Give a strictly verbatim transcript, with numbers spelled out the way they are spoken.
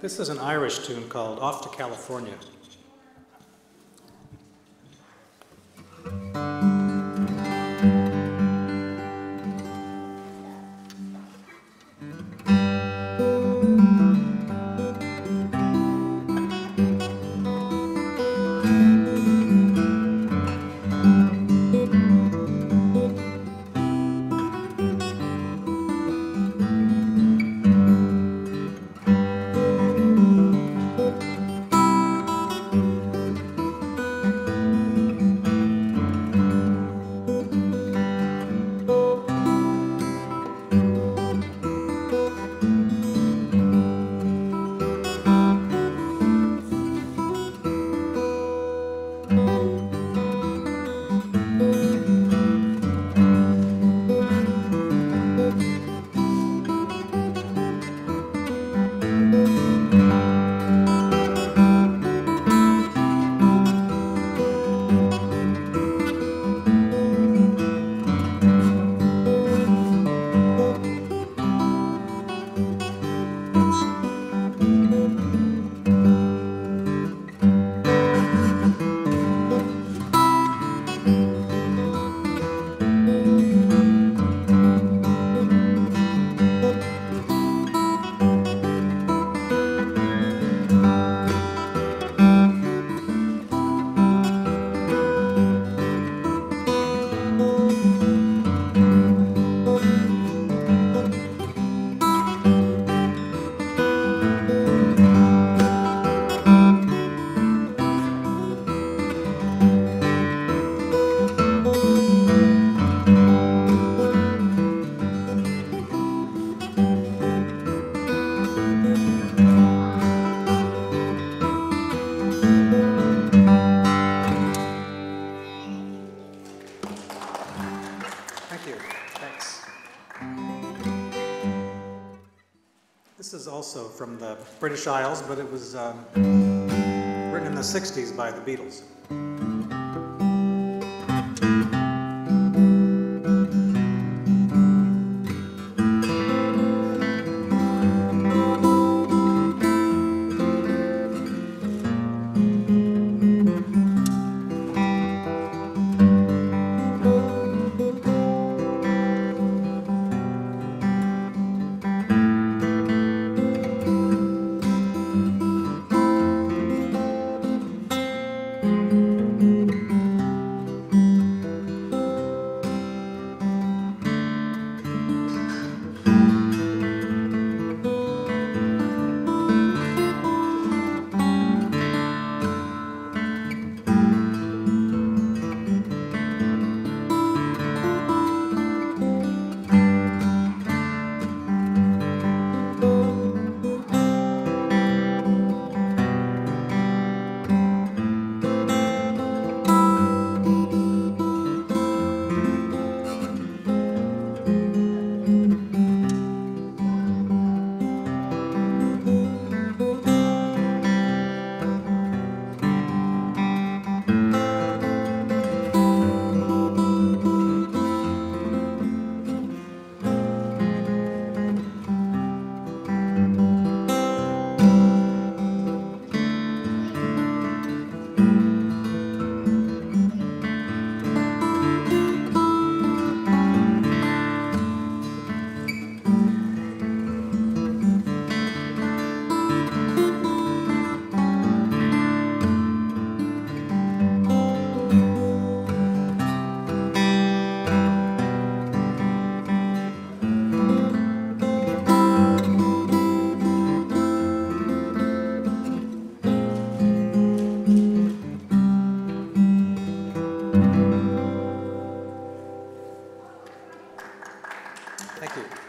This is an Irish tune called Off to California. This is also from the British Isles, but it was um, written in the sixties by the Beatles. Thank you.